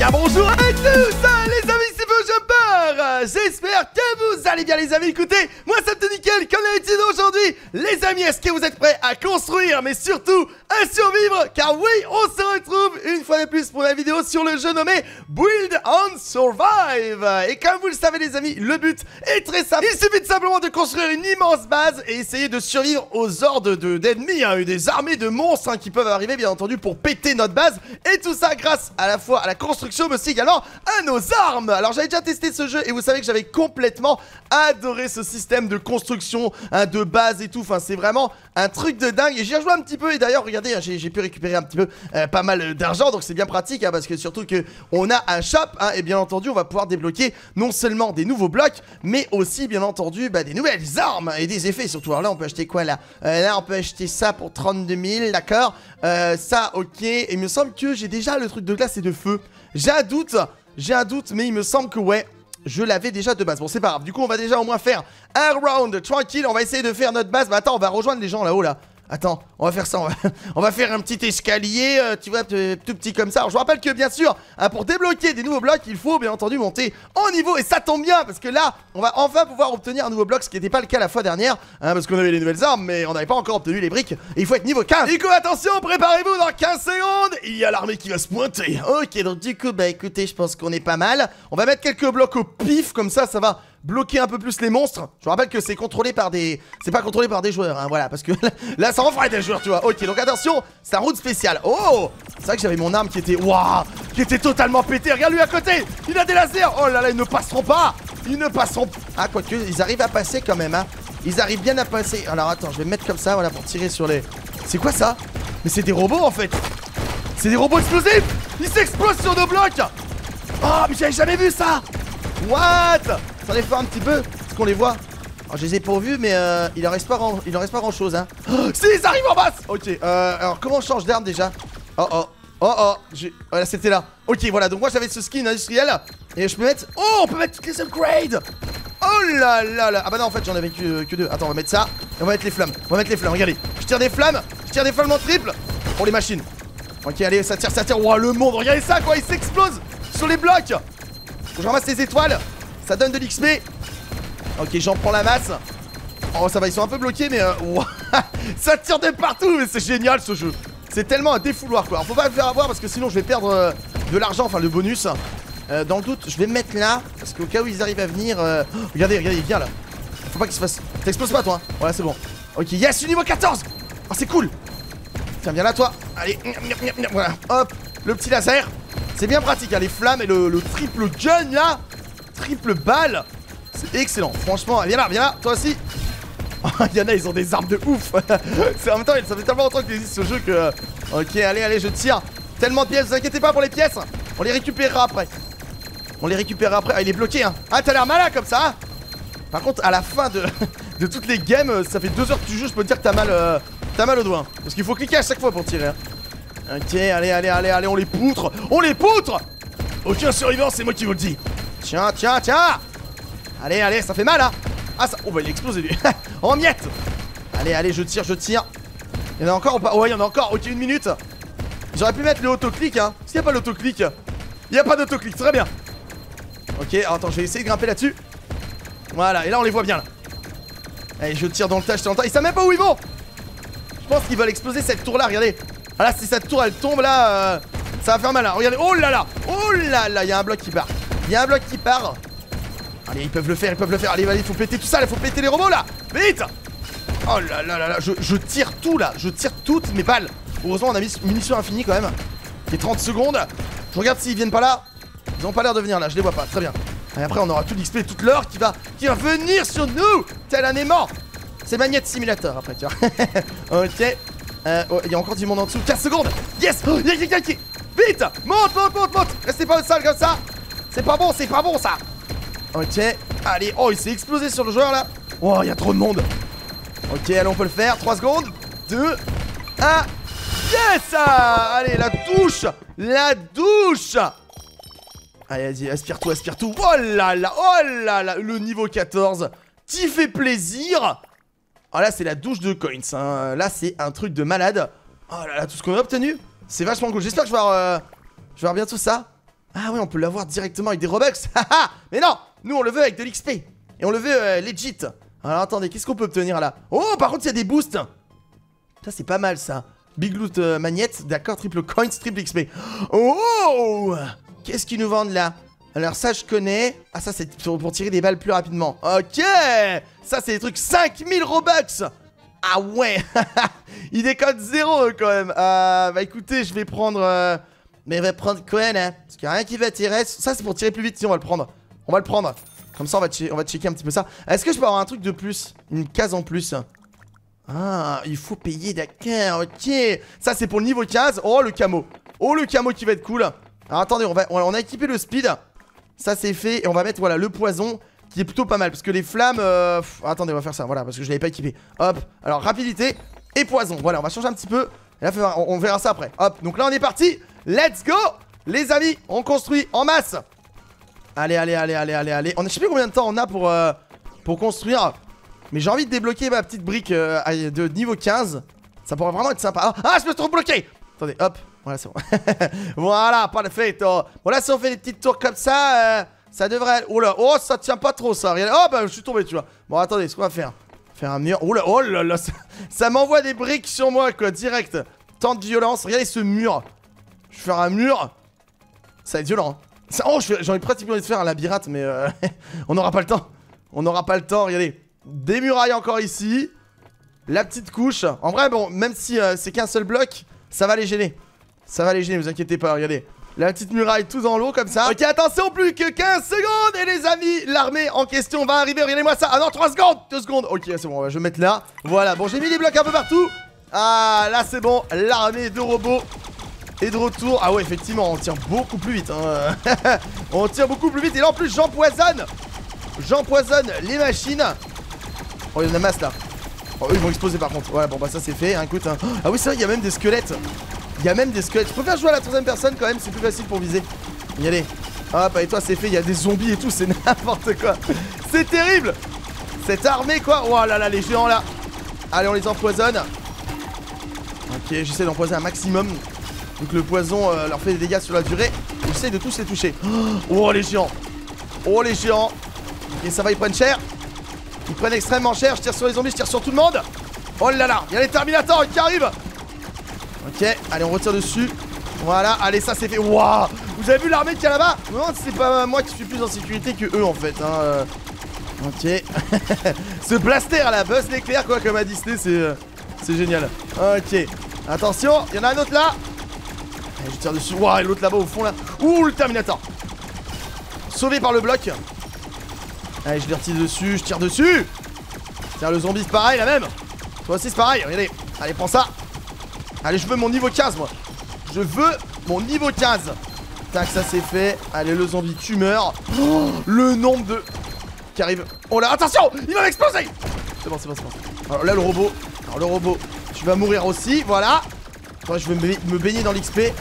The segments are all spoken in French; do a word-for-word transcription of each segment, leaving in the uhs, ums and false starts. bien bonjour à tous les amis, c'est Furious Jumper. J'espère que vous allez bien les amis. Écoutez, moi ça me fait nickel comme d'habitude aujourd'hui. Les amis, est-ce que vous êtes prêts à construire mais surtout à survivre? Car oui, on se retrouve une fois de plus pour la vidéo sur le jeu nommé Build and Survive. Et comme vous le savez les amis, le but est très simple. Il suffit de simplement de construire une immense base et essayer de survivre aux hordes d'ennemis, hein, des armées de monstres hein, qui peuvent arriver bien entendu pour péter notre base. Et tout ça grâce à la fois à la construction mais aussi également à nos armes. Alors j'avais déjà testé ce jeu et vous savez que j'avais complètement adoré ce système de construction, hein, de base et tout. Enfin c'est vraiment un truc de dingue et j'y rejoins un petit peu. Et d'ailleurs regardez, j'ai pu récupérer un petit peu euh, pas mal d'argent, donc c'est bien pratique hein, parce que surtout que on a un shop hein, et bien entendu on va pouvoir débloquer non seulement des nouveaux blocs mais aussi bien entendu bah, des nouvelles armes et des effets surtout. Alors là on peut acheter quoi là euh, là on peut acheter ça pour trente-deux mille, d'accord, euh, ça ok. Et il me semble que j'ai déjà le truc de glace et de feu. J'ai un doute, j'ai un doute mais il me semble que ouais, je l'avais déjà de base. Bon c'est pas grave, du coup on va déjà au moins faire un round tranquille. On va essayer de faire notre base, mais attends on va rejoindre les gens là-haut là. Attends, on va faire ça, on va, on va faire un petit escalier, euh, tu vois, tout petit comme ça. Alors, je vous rappelle que bien sûr, hein, pour débloquer des nouveaux blocs, il faut bien entendu monter en niveau. Et ça tombe bien, parce que là, on va enfin pouvoir obtenir un nouveau bloc, ce qui n'était pas le cas la fois dernière. Hein, parce qu'on avait les nouvelles armes, mais on n'avait pas encore obtenu les briques. Et il faut être niveau quinze. Du coup, attention, préparez-vous dans quinze secondes. Il y a l'armée qui va se pointer. Ok, donc du coup, bah écoutez, je pense qu'on est pas mal. On va mettre quelques blocs au pif, comme ça, ça va bloquer un peu plus les monstres. Je vous rappelle que c'est contrôlé par des... C'est pas contrôlé par des joueurs, hein, voilà, parce que là, ça en ferait des joueurs, tu vois. Ok, donc attention, c'est un round spécial. Oh, c'est vrai que j'avais mon arme qui était... Waouh, qui était totalement pétée. Regarde lui à côté, il a des lasers. Oh là là, ils ne passeront pas. Ils ne passeront... Ah, quoique, ils arrivent à passer quand même, hein. Ils arrivent bien à passer. Alors, attends, je vais me mettre comme ça, voilà, pour tirer sur les... C'est quoi ça? Mais c'est des robots, en fait. C'est des robots explosifs. Ils s'explosent sur nos blocs. Oh, mais j'avais jamais vu ça. What? On les fait un petit peu, est-ce qu'on les voit? Alors, je les ai pas vus mais euh, il en reste pas grand, il en reste pas grand chose hein. Oh, si ils arrivent en masse. Ok, euh, alors comment on change d'arme déjà? Oh oh, oh oh, voilà c'était là. Ok voilà, donc moi j'avais ce skin industriel et je peux mettre, oh on peut mettre toutes les upgrades. Oh là là là, ah bah non en fait j'en avais que, que deux, attends on va mettre ça, et on va mettre les flammes, on va mettre les flammes, regardez. Je tire des flammes, je tire des flammes en triple, pour les machines. Ok allez ça tire, ça tire, ouah le monde, regardez ça quoi, il s'explose sur les blocs. Je ramasse les étoiles. Ça donne de l'X P. Ok, j'en prends la masse. Oh, ça va, ils sont un peu bloqués, mais... Euh, wow, ça tire de partout, mais c'est génial, ce jeu. C'est tellement un défouloir, quoi. Alors, faut pas me faire avoir, parce que sinon, je vais perdre euh, de l'argent, enfin, le bonus. Euh, dans le doute, je vais me mettre là, parce qu'au cas où ils arrivent à venir... Euh... Oh, regardez, regardez, il vient, là. Faut pas qu'il se fasse... T'exploses pas, toi. Hein. Voilà, c'est bon. Ok, yes, je suis niveau quatorze. Oh, c'est cool. Tiens, viens là, toi. Allez, voilà. Hop, le petit laser. C'est bien pratique, hein, les flammes et le, le triple gun, là. Triple balle, c'est excellent. Franchement, viens là, viens là, toi aussi. Il y en a, ils ont des armes de ouf. En même temps, ça fait tellement longtemps qu'il existe ce jeu que... Ok, allez, allez, je tire. Tellement de pièces, vous inquiétez pas pour les pièces. On les récupérera après. On les récupérera après. Ah, il est bloqué, hein. Ah, t'as l'air malin comme ça, hein. Par contre, à la fin de, de toutes les games, ça fait deux heures que tu joues, je peux te dire que t'as mal, euh, t'as mal au doigt. Hein. Parce qu'il faut cliquer à chaque fois pour tirer. Hein. Ok, allez, allez, allez, allez, on les poutre. On les poutre. Aucun survivant, c'est moi qui vous le dis. Tiens, tiens, tiens. Allez, allez, ça fait mal, hein. Ah, ça... Oh, bah, il explose, lui. En miettes. Allez, allez, je tire, je tire. Il y en a encore ou pas? Ouais, il y en a encore. Ok, une minute. J'aurais pu mettre le autoclic, hein. S'il n'y a pas l'autoclic. Il n'y a pas d'autoclic, très bien. Ok, alors, attends, je vais essayer de grimper là-dessus. Voilà, et là, on les voit bien, là. Allez, je tire dans le tas, je tire dans le tas. Ils savent même pas où ils vont. Je pense qu'ils veulent exploser cette tour-là, regardez. Ah là, si cette tour, elle tombe, là, euh, ça va faire mal, hein. Regardez, oh là là. Oh là là, il y a un bloc qui part. Il y a un bloc qui part. Allez, ils peuvent le faire, ils peuvent le faire. Allez, allez, il faut péter tout ça, il faut péter les robots là. Vite. Oh là là là là, je, je tire tout là. Je tire toutes mes balles. Heureusement, on a mis munitions infinies quand même. Et trente secondes. Je regarde s'ils viennent pas là. Ils ont pas l'air de venir là, je les vois pas. Très bien. Et après, on aura tout l'X P, toute l'heure qui va, qui va venir sur nous. Tel un aimant. C'est Magnet Simulator après, tu vois. Ok. Euh, oh, il y a encore du monde en dessous. quinze secondes. Yes. Oh, il y a quelqu'un qui... Vite. Monte, monte, monte, monte. Restez pas au sol comme ça. C'est pas bon, c'est pas bon ça. Ok, allez, oh il s'est explosé sur le joueur là. Oh, il y a trop de monde. Ok, allez, on peut le faire, trois secondes, deux, un, yes. Allez, la douche. La douche. Allez, vas-y, aspire tout, aspire tout. Oh là là, oh là là. Le niveau quatorze, t'y fais plaisir. Oh là, c'est la douche de coins hein. Là, c'est un truc de malade. Oh là là, tout ce qu'on a obtenu, c'est vachement cool. J'espère que je vais avoir, euh, je vais avoir bientôt ça. Ah ouais, on peut l'avoir directement avec des Robux. Mais non, nous on le veut avec de l'X P. Et on le veut euh, legit. Alors attendez, qu'est-ce qu'on peut obtenir là? Oh, par contre il y a des boosts. Ça c'est pas mal ça. Big Loot euh, Magnette, d'accord, triple coins, triple X P. Oh! Qu'est-ce qu'ils nous vendent là? Alors ça je connais. Ah ça c'est pour, pour tirer des balles plus rapidement. Ok. Ça c'est des trucs cinq mille Robux. Ah ouais. Il décode zéro quand même. euh, Bah écoutez, je vais prendre... Euh... Mais on va prendre Cohen hein. Parce qu'il n'y a rien qui va tirer. Ça c'est pour tirer plus vite. Si on va le prendre. On va le prendre. Comme ça on va, on va checker un petit peu ça. Est-ce que je peux avoir un truc de plus? Une case en plus? Ah, il faut payer, d'accord, ok. Ça c'est pour le niveau quinze. Oh le camo. Oh le camo qui va être cool. Alors attendez, on, va, on a équipé le speed. Ça c'est fait. Et on va mettre voilà le poison qui est plutôt pas mal. Parce que les flammes... Euh... Pff, attendez, on va faire ça. Voilà, parce que je l'avais pas équipé. Hop. Alors rapidité et poison. Voilà, on va changer un petit peu. Et là, on, on verra ça après. Hop. Donc là on est parti. Let's go les amis, on construit en masse. Allez, allez, allez, allez, allez, allez. On a, je sais plus combien de temps on a pour, euh, pour construire. Mais j'ai envie de débloquer ma petite brique euh, de niveau quinze. Ça pourrait vraiment être sympa. Ah, ah je me suis bloqué. Attendez, hop, voilà c'est bon. Voilà, parfait. Voilà, si on fait des petites tours comme ça, euh, ça devrait... Oh là, oh ça tient pas trop ça. Regardez. Oh bah je suis tombé tu vois. Bon attendez, ce qu'on va faire. Faire un mur. Oh là, oh là là. Ça, ça m'envoie des briques sur moi quoi, direct. Tant de violence, regardez ce mur. Je vais faire un mur. Ça va être violent hein. Ça, oh j'ai envie pratiquement de faire un labyrinthe. Mais euh, on n'aura pas le temps. On n'aura pas le temps, regardez. Des murailles encore ici. La petite couche. En vrai bon, même si euh, c'est qu'un seul bloc, ça va les gêner. Ça va les gêner, vous inquiétez pas, regardez. La petite muraille tout dans l'eau comme ça. Ok, attention, plus que quinze secondes. Et les amis, l'armée en question va arriver. Regardez-moi ça, ah non, trois secondes, deux secondes. Ok, c'est bon, je vais mettre là, voilà, bon j'ai mis les blocs un peu partout. Ah là c'est bon, l'armée de robots et de retour. Ah ouais effectivement on tire beaucoup plus vite hein. On tire beaucoup plus vite. Et là en plus j'empoisonne. J'empoisonne les machines. Oh il y en a masse là. Oh eux, ils vont exploser par contre. Voilà bon bah ça c'est fait hein, écoute hein. Ah oui c'est vrai il y a même des squelettes. Il y a même des squelettes. Je préfère jouer à la troisième personne quand même, c'est plus facile pour viser. Y allez. Hop et toi c'est fait. Il y a des zombies et tout, c'est n'importe quoi. C'est terrible. Cette armée quoi. Oh là là les géants là. Allez on les empoisonne. Ok j'essaie d'empoisonner un maximum. Donc le poison euh, leur fait des dégâts sur la durée. J'essaie de tous les toucher. Oh les géants. Oh les géants. Et ça va, ils prennent cher. Ils prennent extrêmement cher. Je tire sur les zombies, je tire sur tout le monde. Oh là là, il y a les Terminators qui arrivent. Ok, allez on retire dessus. Voilà, allez ça c'est fait. Waouh, vous avez vu l'armée qu'il y a là-bas? Non, c'est pas moi qui suis plus en sécurité que eux en fait hein. Ok. Ce blaster là, buzz l'éclair quoi comme à Disney, c'est génial. Ok, attention, il y en a un autre là. Je tire dessus, waouh, et l'autre là-bas au fond là. Ouh, le Terminator. Sauvé par le bloc. Allez, je les retire dessus, je tire dessus. Tiens, le zombie c'est pareil la même. Toi aussi c'est pareil, regardez. Allez, prends ça. Allez, je veux mon niveau quinze moi. Je veux mon niveau quinze. Tac, ça c'est fait. Allez, le zombie, tu meurs. Oh, le nombre de... qui arrive. Oh là, attention, il va m'exploser. C'est bon, c'est bon, c'est bon. Alors là, le robot. Alors le robot, tu vas mourir aussi, voilà. Attends, je vais me baigner dans l'X P.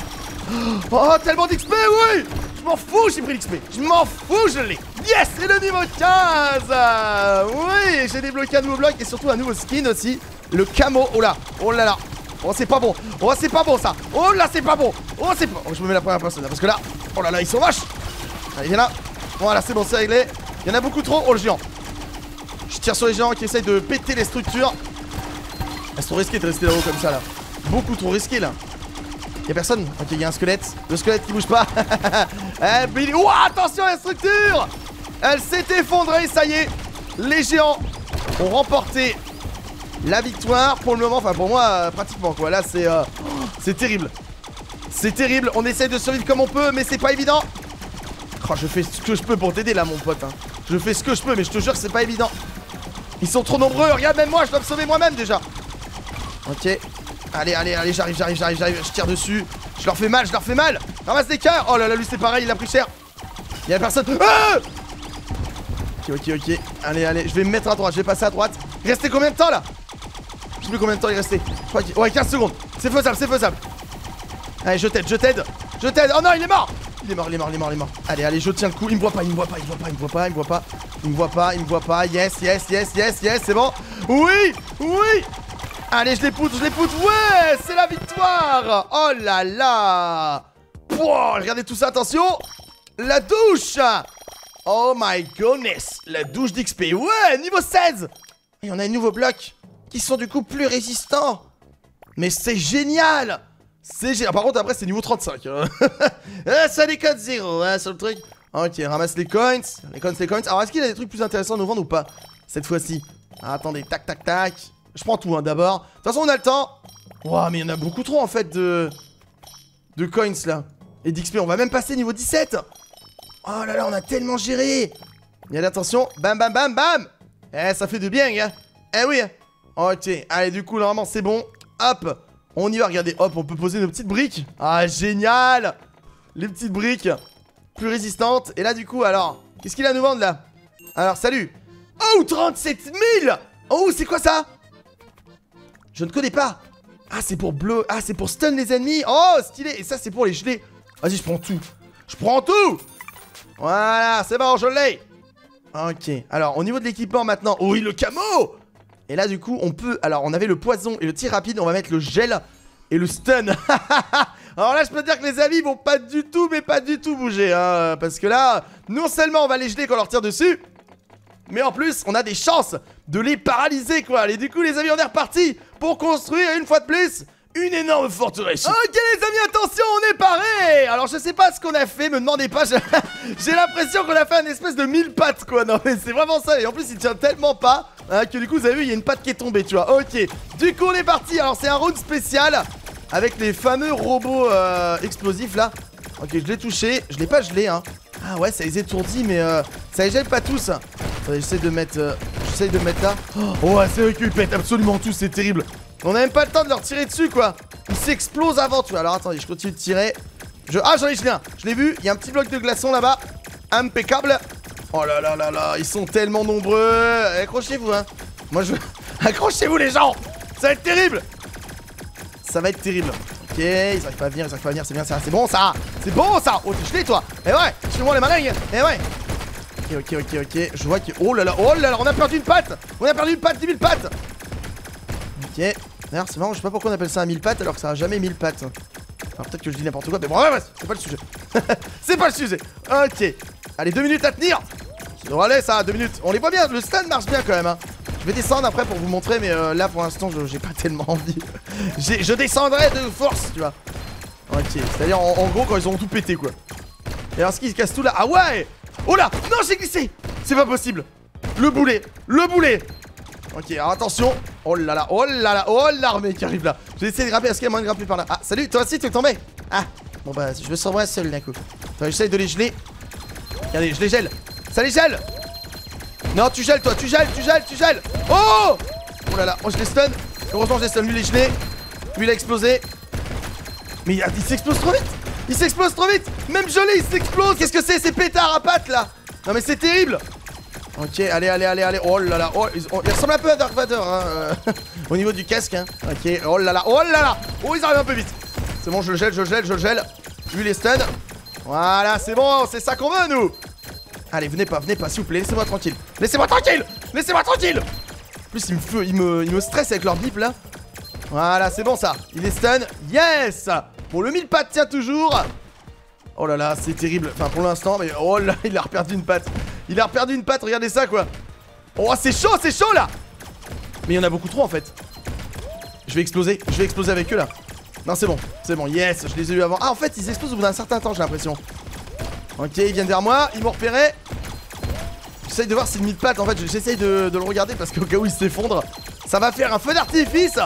Oh, tellement d'X P, oui. Je m'en fous, j'ai pris l'X P. Je m'en fous, je l'ai. Yes, et le niveau quinze. Oui, j'ai débloqué un nouveau bloc et surtout un nouveau skin aussi. Le camo, oh là, oh là là. Oh c'est pas bon, oh c'est pas bon ça. Oh là c'est pas bon, oh c'est pas... Oh je me mets la première personne là parce que là, oh là là ils sont vaches. Allez viens là, voilà c'est bon c'est réglé. Il y en a beaucoup trop, oh le géant. Je tire sur les géants qui essayent de péter les structures. Elles sont risquées de rester là-haut comme ça là. Beaucoup trop risqué là. Y'a personne, ok il y a un squelette. Le squelette qui bouge pas. Eh Billy, ouah attention à la structure. Elle s'est effondrée, ça y est. Les géants ont remporté la victoire pour le moment, enfin pour moi euh, pratiquement quoi, là c'est euh, c'est terrible. C'est terrible, on essaie de survivre comme on peut mais c'est pas évident. Oh, je fais ce que je peux pour t'aider là mon pote hein. Je fais ce que je peux mais je te jure que c'est pas évident. Ils sont trop nombreux, regarde même moi, je dois me sauver moi-même déjà. Ok, allez allez allez j'arrive, j'arrive, j'arrive, j'arrive, je tire dessus. Je leur fais mal, je leur fais mal. Ramasse des cœurs, oh là là lui c'est pareil, il a pris cher. Il y a personne, ah ok ok ok, allez allez, je vais me mettre à droite, je vais passer à droite. Restez combien de temps là? Je sais plus combien de temps il restait. Ouais, quinze secondes. C'est faisable, c'est faisable. Allez, je t'aide, je t'aide. Je t'aide. Oh non, il est mort. Il est mort, il est mort, il est mort, il est mort. Allez, allez, je tiens le coup. Il me voit pas, il me voit pas, il me voit pas, il me voit pas, il me voit pas. Il me voit pas, il me voit pas. Yes, yes, yes, yes, yes, c'est bon. Oui, oui. Allez, je les poutre, je les poutre. Ouais, c'est la victoire. Oh là là. Pouah, regardez tout ça, attention. La douche. Oh my goodness. La douche d'X P. Ouais, niveau seize. Et on a un nouveau bloc qui sont du coup plus résistants. Mais c'est génial. C'est génial. Par contre, après, c'est niveau trente-cinq. Hein. Ça déconne zéro hein, sur le truc. Ok, ramasse les coins. Les coins, les coins. Alors, est-ce qu'il y a des trucs plus intéressants à nous vendre ou pas cette fois-ci? Ah, attendez, tac, tac, tac. Je prends tout hein, d'abord. De toute façon, on a le temps. Wow, mais il y en a beaucoup trop en fait de. de coins là. Et d'X P. On va même passer niveau dix-sept. Oh là là, on a tellement géré. Et allez, attention. Bam, bam, bam, bam. Eh, ça fait du bien, gars. Eh oui. Ok, allez, du coup, normalement, c'est bon. Hop. On y va, regardez. Hop, on peut poser nos petites briques. Ah, génial. Les petites briques. Plus résistantes. Et là, du coup, alors. Qu'est-ce qu'il a à nous vendre là? Alors, salut. Oh, trente-sept mille. Oh, c'est quoi ça? Je ne connais pas. Ah, c'est pour bleu. Ah, c'est pour stun les ennemis. Oh, stylé. Et ça, c'est pour les geler. Vas-y, je prends tout. Je prends tout. Voilà, c'est bon, je l'ai. Ok. Alors, au niveau de l'équipement maintenant. Oh, oui, le camo. Et là, du coup, on peut... Alors, on avait le poison et le tir rapide. On va mettre le gel et le stun. Alors là, je peux te dire que les amis vont pas du tout, mais pas du tout bouger. Hein, parce que là, non seulement on va les geler quand on leur tire dessus, mais en plus, on a des chances de les paralyser, quoi. Et du coup, les amis, on est reparti pour construire, une fois de plus, une énorme forteresse. Ok, les amis, attention, on est paré. Alors, je sais pas ce qu'on a fait, me demandez pas. J'ai l'impression qu'on a fait un espèce de mille pattes, quoi. Non, mais c'est vraiment ça. Et en plus, il tient tellement pas hein, que du coup, vous avez vu, il y a une patte qui est tombée, tu vois. Ok, du coup, on est parti. Alors, c'est un round spécial avec les fameux robots euh, explosifs, là. Ok, je l'ai touché. Je l'ai pas gelé, hein. Ah ouais, ça les étourdit, mais euh, ça les gèle pas tous. J'essaie de mettre euh, j'essaie de mettre là. Oh ouais, c'est vrai qu'ils pètent absolument tout, c'est terrible. On a même pas le temps de leur tirer dessus quoi. Ils s'explosent avant tu vois. Alors attendez, je continue de tirer. Je... Ah j'en ai gelé un. Je l'ai vu, il y a un petit bloc de glaçons là-bas. Impeccable. Oh là là là là, ils sont tellement nombreux. Accrochez-vous hein. Moi je... Accrochez-vous les gens. Ça va être terrible. Ça va être terrible. Ok, ils arrivent pas à venir, ils arrivent pas à venir, c'est bien ça, c'est bon ça. C'est bon ça. Oh t'es gelé toi. Eh ouais, chez moi les malins. Eh ouais. Ok, ok, ok, ok, je vois que... Oh là là, oh là là, on a perdu une patte. On a perdu une patte, dix mille pattes. Ok, d'ailleurs c'est marrant, je sais pas pourquoi on appelle ça un mille pattes alors que ça a jamais mille pattes. Alors peut-être que je dis n'importe quoi, mais bon, ouais, ouais, c'est pas le sujet. C'est pas le sujet, ok. Allez, deux minutes à tenir. Ça devrait aller ça, deux minutes, on les voit bien, le stand marche bien quand même hein. Je vais descendre après pour vous montrer, mais euh, là pour l'instant j'ai pas tellement envie. Je descendrai de force, tu vois. Ok, c'est-à-dire en, en gros quand ils auront tout pété quoi. Et alors ce qu'ils cassent tout là, ah ouais. Oh là! Non, j'ai glissé! C'est pas possible! Le boulet! Le boulet! Ok, alors attention! Oh là là! Oh là là! Oh l'armée qui arrive là! J'ai essayé de grapper, est-ce qu'il y a moyen de grapper par là? Ah, salut! Toi aussi, t'es tombé! Ah! Bon bah, je me sauverai seul d'un coup. Attends, j'essaye de les geler. Regardez, je les gèle! Ça les gèle! Non, tu gèles toi! Tu gèles! Tu gèles! Tu gèles! Oh! Oh là là! Oh, je les stun! Heureusement, je les stun! Lui, il est gelé! Lui, il a explosé! Mais il s'explose trop vite! Il s'explose trop vite. Même gelé, il s'explose. Qu'est-ce que c'est ces pétards à pattes là? Non mais c'est terrible. Ok, allez, allez, allez, allez. Oh là là, oh, ils, oh, ils ressemblent un peu à Dark Vader hein, euh, au niveau du casque hein. Ok, oh là là, oh là là. Oh, ils arrivent un peu vite. C'est bon, je le gèle, je le gèle, je le gèle. Lui les stun. Voilà, c'est bon, c'est ça qu'on veut nous. Allez, venez pas, venez pas, s'il vous plaît, laissez-moi tranquille. Laissez-moi tranquille. Laissez-moi tranquille. En plus, ils me, ils me, ils me stressent avec leur bip là. Voilà, c'est bon ça. Il les stun. Yes. Bon, le mille pattes tient toujours. Oh là là, c'est terrible. Enfin, pour l'instant, mais oh là, il a reperdu une patte. Il a reperdu une patte, regardez ça, quoi. Oh, c'est chaud, c'est chaud, là. Mais il y en a beaucoup trop, en fait. Je vais exploser, je vais exploser avec eux, là. Non, c'est bon, c'est bon, yes, je les ai eu avant. Ah, en fait, ils explosent au bout d'un certain temps, j'ai l'impression. Ok, ils viennent vers moi, ils m'ont repéré. J'essaye de voir si le mille pattes, en fait, j'essaye de, de le regarder parce qu'au cas où il s'effondre, ça va faire un feu d'artifice.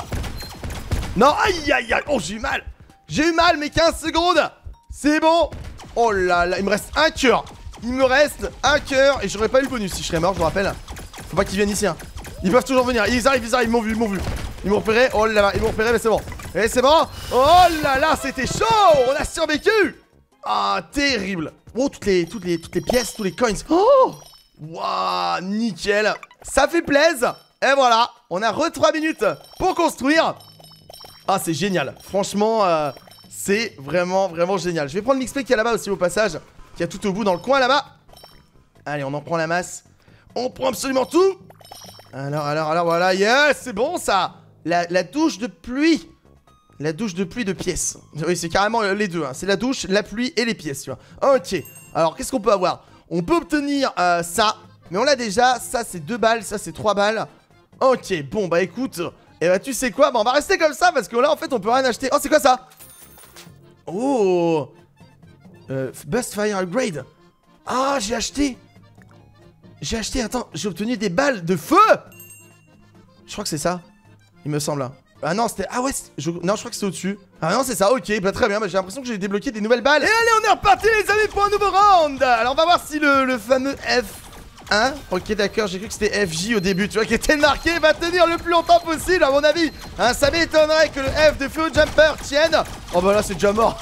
Non, aïe, aïe, aïe, oh, j'ai eu mal. J'ai eu mal, mais quinze secondes. C'est bon. Oh là là, il me reste un cœur. Il me reste un cœur. Et j'aurais pas eu le bonus si je serais mort, je vous rappelle. Faut pas qu'ils viennent ici, hein. Ils peuvent toujours venir. Ils arrivent, ils arrivent, ils m'ont vu, ils m'ont vu. Ils m'ont repéré, oh là là, ils m'ont repéré, mais c'est bon. Et c'est bon. Oh là là, c'était chaud. On a survécu. Ah, terrible. Oh, toutes les, toutes les, toutes les pièces, tous les coins. Oh, waouh, nickel. Ça fait plaisir. Et voilà, on a re trois minutes pour construire. Ah, c'est génial. Franchement, euh, c'est vraiment, vraiment génial. Je vais prendre l'X P qui est là-bas aussi au passage. Qui est tout au bout dans le coin là-bas. Allez, on en prend la masse. On prend absolument tout. Alors, alors, alors, voilà. Yes, c'est bon ça. La, la douche de pluie. La douche de pluie de pièces. Oui, c'est carrément les deux, hein. C'est la douche, la pluie et les pièces, tu vois. Ok, alors qu'est-ce qu'on peut avoir? On peut obtenir euh, ça, mais on l'a déjà. Ça c'est deux balles, ça c'est trois balles. Ok, bon bah écoute, et eh bah tu sais quoi, bah on va rester comme ça parce que là en fait on peut rien acheter. Oh, c'est quoi ça? Oh euh, Bust Fire Upgrade. Ah, j'ai acheté. J'ai acheté, attends, j'ai obtenu des balles de feu. Je crois que c'est ça, il me semble. Ah non, c'était... Ah ouais, je... non, je crois que c'est au-dessus. Ah non, c'est ça, ok, bah très bien, bah, j'ai l'impression que j'ai débloqué des nouvelles balles. Et allez, on est reparti les amis pour un nouveau round. Alors on va voir si le, le fameux F un, ok d'accord, j'ai cru que c'était F J au début, tu vois, qui était marqué, va tenir le plus longtemps possible à mon avis, hein. Ça m'étonnerait que le F de Furious Jumper tienne. Oh bah là c'est déjà mort.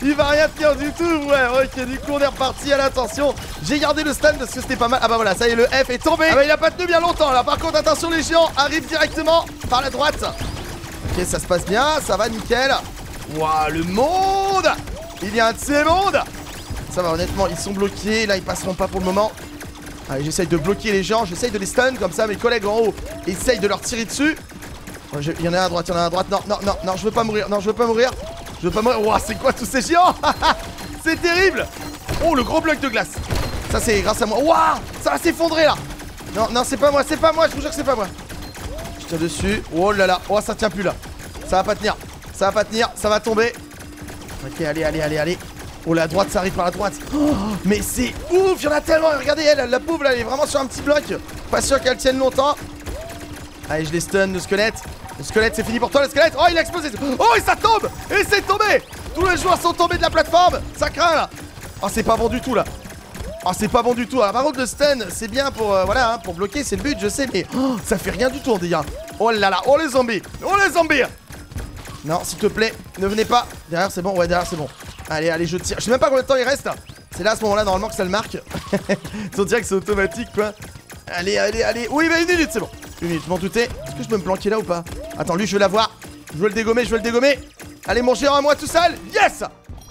Il va rien tenir du tout, ouais, ok, du coup on est reparti à l'attention. J'ai gardé le stand parce que c'était pas mal. Ah bah voilà, ça y est, le F est tombé. Ah bah il a pas tenu bien longtemps là, par contre attention, les géants arrivent directement par la droite. Ok, ça se passe bien, ça va nickel. Waouh, le monde. Il y a un de ces mondes. Ça va, honnêtement, ils sont bloqués, là ils passeront pas pour le moment. Allez, j'essaye de bloquer les gens, j'essaye de les stun, comme ça mes collègues en haut essayent de leur tirer dessus. Oh, je... Il y en a un à droite, il y en a un à droite, non, non, non, non, je veux pas mourir, non, je veux pas mourir, je veux pas mourir. Ouah, c'est quoi tous ces géants? C'est terrible. Oh, le gros bloc de glace. Ça, c'est grâce à moi. Ouah, ça va s'effondrer là. Non, non, c'est pas moi, c'est pas moi, je vous jure que c'est pas moi. Je tiens dessus, oh là là, oh, ça tient plus là. Ça va pas tenir, ça va pas tenir, ça va tomber. Ok, allez, allez, allez, allez. Oh, la droite, ça arrive par la droite. Oh, mais c'est ouf, il y en a tellement. Regardez, elle, la pauvre, là, elle est vraiment sur un petit bloc. Pas sûr qu'elle tienne longtemps. Allez, je les stun, le squelette. Le squelette, c'est fini pour toi, le squelette. Oh, il a explosé. Oh, et ça tombe. Et c'est tombé. Tous les joueurs sont tombés de la plateforme. Ça craint, là. Oh, c'est pas bon du tout, là. Oh, c'est pas bon du tout. Alors, par contre, le stun, c'est bien pour, euh, voilà, hein, pour bloquer, c'est le but, je sais, mais oh, ça fait rien du tout, on dit, hein. Oh là là, oh les zombies. Oh les zombies. Non, s'il te plaît, ne venez pas. Derrière, c'est bon. Ouais, derrière, c'est bon. Allez, allez, je tire. Je sais même pas combien de temps il reste. C'est là à ce moment-là, normalement, que ça le marque. Ils ont dit que c'est automatique, quoi. Allez, allez, allez. Oui, mais une minute, c'est bon. Une minute, je m'en doutais. Est-ce que je peux me planquer là ou pas? Attends, lui, je veux l'avoir. Je veux le dégommer, je veux le dégommer. Allez, mon géant à moi tout seul. Yes.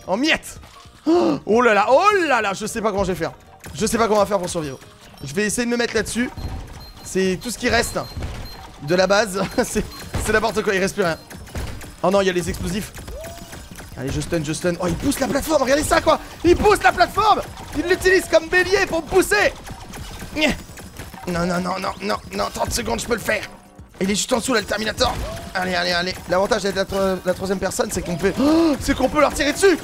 En miettes. Oh là là, oh là là. Je sais pas comment je vais faire. Je sais pas comment on va faire pour survivre. Je vais essayer de me mettre là-dessus. C'est tout ce qui reste de la base. C'est n'importe quoi, il reste plus rien. Oh non, il y a les explosifs. Allez, je stun, je stun. Oh, il pousse la plateforme, regardez ça, quoi. Il pousse la plateforme. Il l'utilise comme bélier pour me pousser. Non, non, non, non, non, non, trente secondes, je peux le faire. Il est juste en dessous, là, le Terminator. Allez, allez, allez. L'avantage d'être la, tro la troisième personne, c'est qu'on peut... Oh, c'est qu'on peut leur tirer dessus.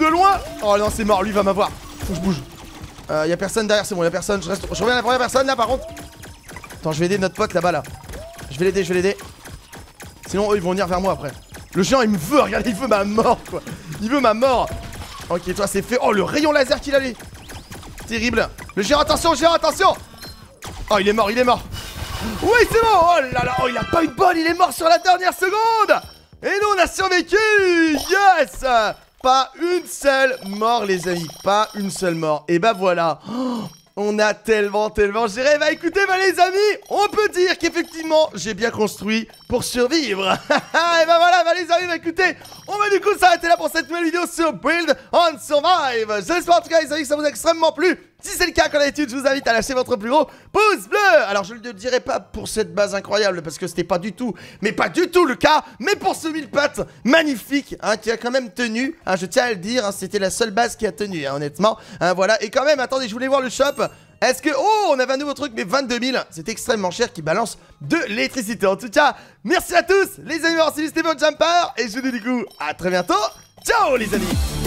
De loin. Oh non, c'est mort, lui va m'avoir. Faut que je bouge. Euh, y a personne derrière, c'est bon, y a personne. Je, reste... je reviens à la première personne, là, par contre. Attends, je vais aider notre pote, là-bas, là. Je vais l'aider, je vais l'aider. Sinon, eux, ils vont venir vers moi, après. Le géant il me veut, regardez, il veut ma mort quoi. Il veut ma mort. Ok, toi c'est fait. Oh, le rayon laser qu'il a lui. Terrible. Le géant, attention, géant, attention. Oh, il est mort, il est mort. Oui, c'est bon. Oh là là, oh, il a pas eu de bol, il est mort sur la dernière seconde. Et nous on a survécu. Yes. Pas une seule mort les amis, pas une seule mort. Et bah voilà. Oh, on a tellement, tellement géré. Bah écoutez, bah les amis, on peut dire qu'effectivement, j'ai bien construit pour survivre. Et bah voilà, bah les amis, bah écoutez, on va du coup s'arrêter là pour cette nouvelle vidéo sur Build and Survive. J'espère en tout cas, les amis, que ça vous a extrêmement plu. Si c'est le cas, comme d'habitude, je vous invite à lâcher votre plus gros pouce bleu. Alors, je ne le dirai pas pour cette base incroyable, parce que c'était pas du tout, mais pas du tout le cas, mais pour ce mille pattes magnifique, hein, qui a quand même tenu, hein, je tiens à le dire, hein, c'était la seule base qui a tenu, hein, honnêtement, hein, voilà. Et quand même, attendez, je voulais voir le shop. Est-ce que... Oh, on avait un nouveau truc, mais vingt-deux mille, c'est extrêmement cher, qui balance de l'électricité. En tout cas, merci à tous, les amis, c'était Furious Jumper, et je vous dis du coup, à très bientôt. Ciao, les amis.